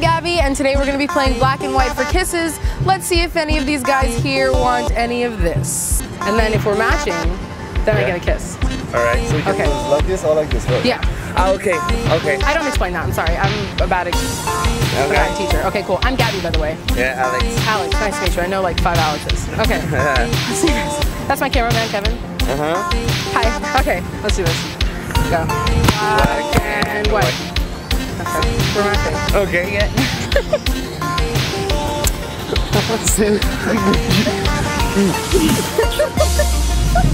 I'm Gabby, and today we're going to be playing Black and White for Kisses. Let's see if any of these guys here want any of this. And then if we're matching, then I get a kiss. All right. So we can do like this or like this, right? Yeah. Okay. Okay. I don't explain that. I'm sorry. I'm a bad teacher. Okay, cool. I'm Gabby, by the way. Yeah, Alex. Alex, nice to meet you. I know like 5 Alexes. Okay. Let's do this. That's my cameraman, Kevin. Hi. Okay. Let's do this. Go. Black and white. Okay. For my face. Okay.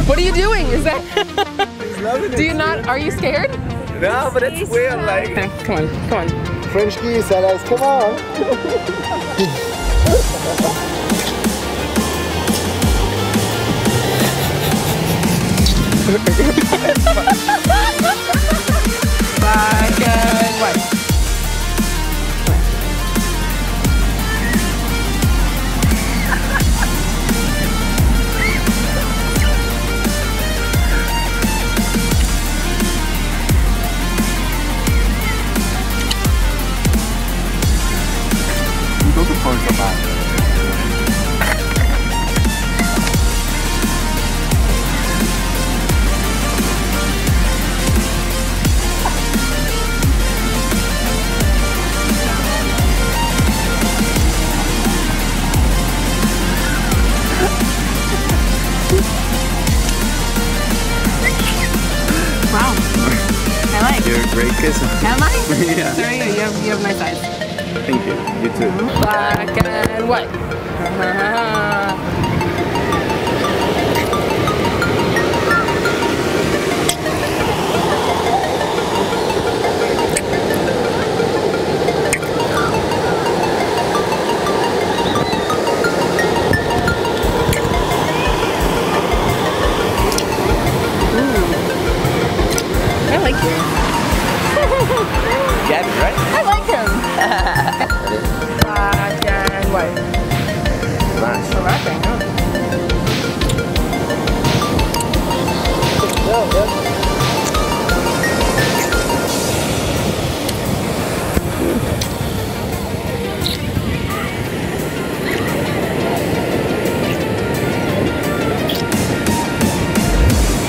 What are you doing? Is that? Do you not? Are you scared? No, but it's weird. Like. Okay, come on, come on. French kiss, Alice. Come on. Black and white. You're a great kisser. Am I? Yeah. So you have nice eyes. Thank you. You too. Black and white. I like you. Gabby, right? I like him. Black and white. Nice. So I think,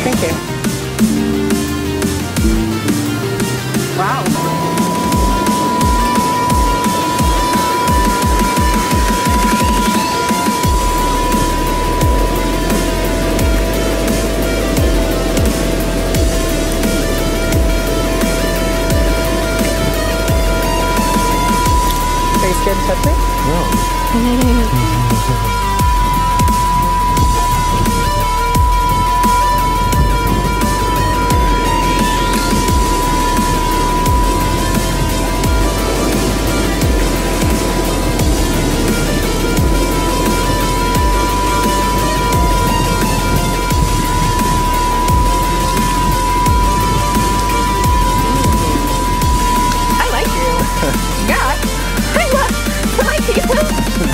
Thank you. Are you scared to touch it? No.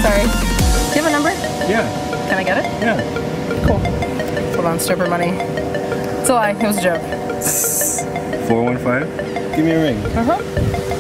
Sorry. Do you have a number? Yeah. Can I get it? Yeah. Cool. Hold on, stripper money. It's a lie. It was a joke. 415? Give me a ring.